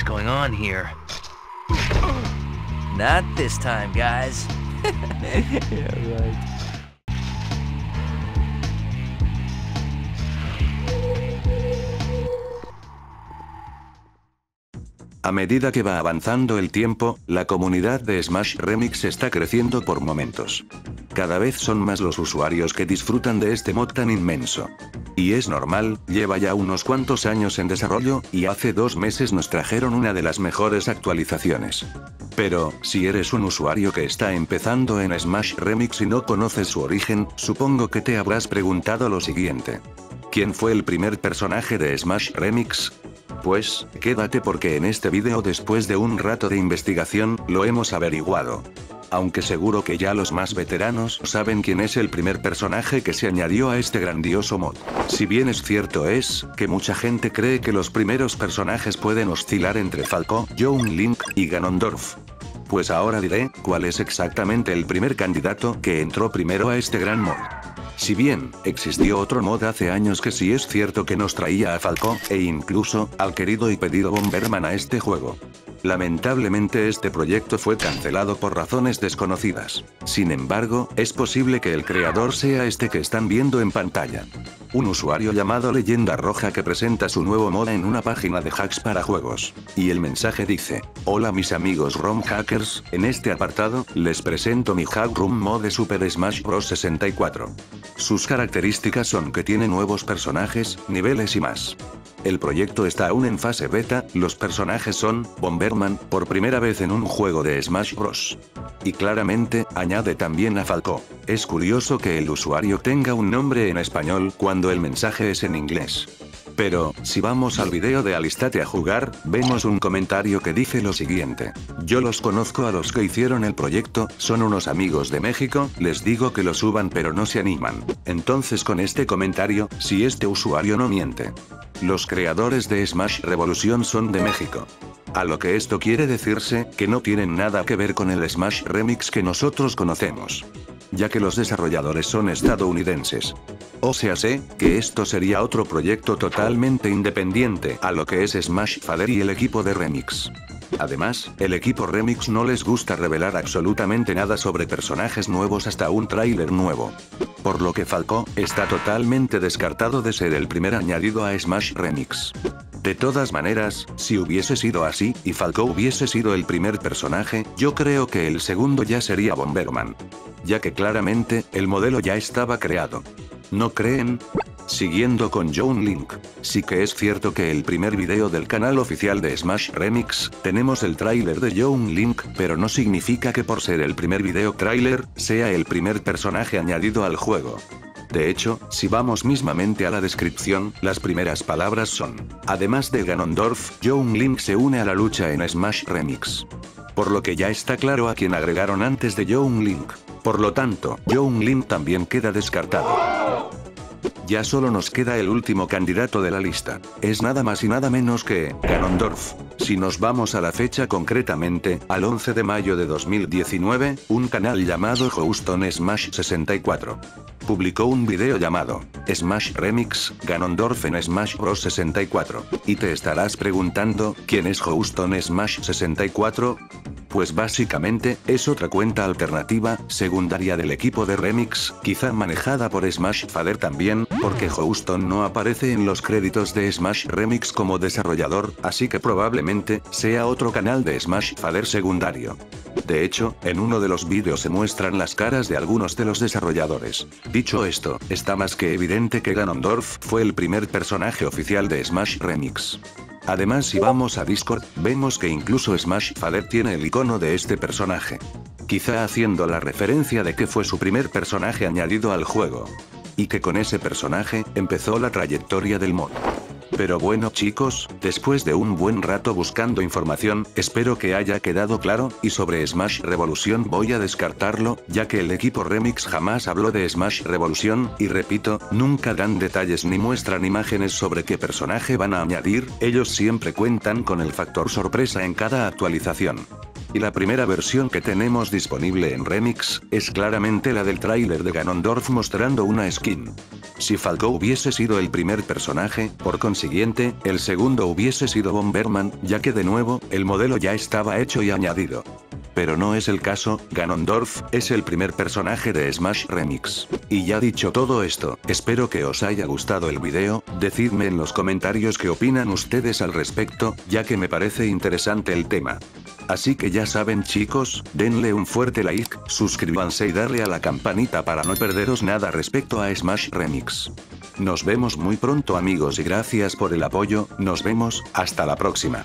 things going on here. Not this time, guys. Yeah, right. A medida que va avanzando el tiempo, la comunidad de Smash Remix está creciendo por momentos. Cada vez son más los usuarios que disfrutan de este mod tan inmenso. Y es normal, lleva ya unos cuantos años en desarrollo, y hace 2 meses nos trajeron una de las mejores actualizaciones. Pero, si eres un usuario que está empezando en Smash Remix y no conoces su origen, supongo que te habrás preguntado lo siguiente. ¿Quién fue el primer personaje de Smash Remix? Pues, quédate porque en este vídeo después de un rato de investigación, lo hemos averiguado. Aunque seguro que ya los más veteranos saben quién es el primer personaje que se añadió a este grandioso mod. Si bien es cierto es, que mucha gente cree que los primeros personajes pueden oscilar entre Falco, Young Link, y Ganondorf. Pues ahora diré, cuál es exactamente el primer candidato que entró primero a este gran mod. Si bien, existió otro mod hace años que sí es cierto que nos traía a Falco, e incluso, al querido y pedido Bomberman a este juego. Lamentablemente este proyecto fue cancelado por razones desconocidas. Sin embargo, es posible que el creador sea este que están viendo en pantalla. Un usuario llamado Leyenda Roja que presenta su nuevo mod en una página de hacks para juegos. Y el mensaje dice, hola mis amigos ROM hackers, en este apartado, les presento mi hack room mod de Super Smash Bros 64. Sus características son que tiene nuevos personajes, niveles y más. El proyecto está aún en fase beta, los personajes son, Bomberman, por primera vez en un juego de Smash Bros. Y claramente, añade también a Falco. Es curioso que el usuario tenga un nombre en español cuando el mensaje es en inglés. Pero, si vamos al video de Alistate a jugar, vemos un comentario que dice lo siguiente. Yo los conozco a los que hicieron el proyecto, son unos amigos de México, les digo que lo suban pero no se animan. Entonces con este comentario, si este usuario no miente. Los creadores de Smash Revolution son de México. A lo que esto quiere decirse, que no tienen nada que ver con el Smash Remix que nosotros conocemos. Ya que los desarrolladores son estadounidenses. O sea sé, que esto sería otro proyecto totalmente independiente a lo que es Smash Fader y el equipo de Remix. Además, el equipo Remix no les gusta revelar absolutamente nada sobre personajes nuevos hasta un tráiler nuevo. Por lo que Falco, está totalmente descartado de ser el primer añadido a Smash Remix. De todas maneras, si hubiese sido así, y Falco hubiese sido el primer personaje, yo creo que el segundo ya sería Bomberman. Ya que claramente, el modelo ya estaba creado. ¿No creen? Siguiendo con Young Link. Sí que es cierto que el primer video del canal oficial de Smash Remix, tenemos el tráiler de Young Link, pero no significa que por ser el primer video tráiler, sea el primer personaje añadido al juego. De hecho, si vamos mismamente a la descripción, las primeras palabras son, además de Ganondorf, Young Link se une a la lucha en Smash Remix. Por lo que ya está claro a quien agregaron antes de Young Link. Por lo tanto, Young Link también queda descartado. Ya solo nos queda el último candidato de la lista. Es nada más y nada menos que, Ganondorf. Si nos vamos a la fecha concretamente, al 11 de mayo de 2019, un canal llamado Houston Smash 64. Publicó un video llamado, Smash Remix, Ganondorf en Smash Bros 64. Y te estarás preguntando, ¿quién es Houston Smash 64? Pues básicamente, es otra cuenta alternativa, secundaria del equipo de Remix, quizá manejada por Smash Fader también, porque Houston no aparece en los créditos de Smash Remix como desarrollador, así que probablemente, sea otro canal de Smash Fader secundario. De hecho, en uno de los vídeos se muestran las caras de algunos de los desarrolladores. Dicho esto, está más que evidente que Ganondorf fue el primer personaje oficial de Smash Remix. Además si vamos a Discord, vemos que incluso Smash Fader tiene el icono de este personaje. Quizá haciendo la referencia de que fue su primer personaje añadido al juego. Y que con ese personaje, empezó la trayectoria del mod. Pero bueno chicos, después de un buen rato buscando información, espero que haya quedado claro, y sobre Smash Revolution voy a descartarlo, ya que el equipo Remix jamás habló de Smash Revolution, y repito, nunca dan detalles ni muestran imágenes sobre qué personaje van a añadir, ellos siempre cuentan con el factor sorpresa en cada actualización. y la primera versión que tenemos disponible en Remix, es claramente la del tráiler de Ganondorf mostrando una skin. Si Falco hubiese sido el primer personaje, por consiguiente, el segundo hubiese sido Bomberman, ya que de nuevo, el modelo ya estaba hecho y añadido. Pero no es el caso, Ganondorf es el primer personaje de Smash Remix. Y ya dicho todo esto, espero que os haya gustado el video, decidme en los comentarios qué opinan ustedes al respecto, ya que me parece interesante el tema. Así que ya saben chicos, denle un fuerte like, suscríbanse y darle a la campanita para no perderos nada respecto a Smash Remix. Nos vemos muy pronto amigos y gracias por el apoyo, nos vemos, hasta la próxima.